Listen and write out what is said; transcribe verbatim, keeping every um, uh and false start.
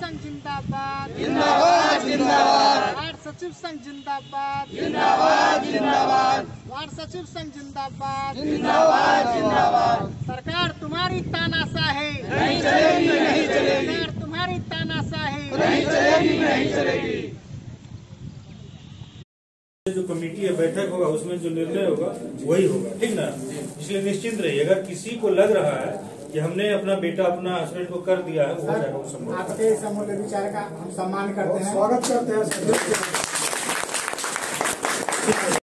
संघ जिंदाबाद जिंदाबाद जिंदाबाद वार्ड सचिव संघ जिंदाबाद जिंदाबाद जिंदाबाद वार्ड सचिव संघ जिंदाबाद जिंदाबाद जिंदाबाद। सरकार तुम्हारी तानाशाह है नहीं चलेगी नहीं चलेगी। सरकार तुम्हारी तानाशाह है नहीं चलेगी नहीं चलेगी। जो कमेटी है बैठक होगा उसमें जो निर्णय होगा वही होगा, ठीक ना। इसलिए निश्चिंत रहिए, अगर किसी को लग रहा है कि हमने अपना बेटा अपना हस्बैंड को कर दिया है, आपके समूल्य विचार का हम सम्मान करते हैं, स्वागत करते हैं।